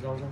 जाओ जाओ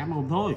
bé mồm thôi.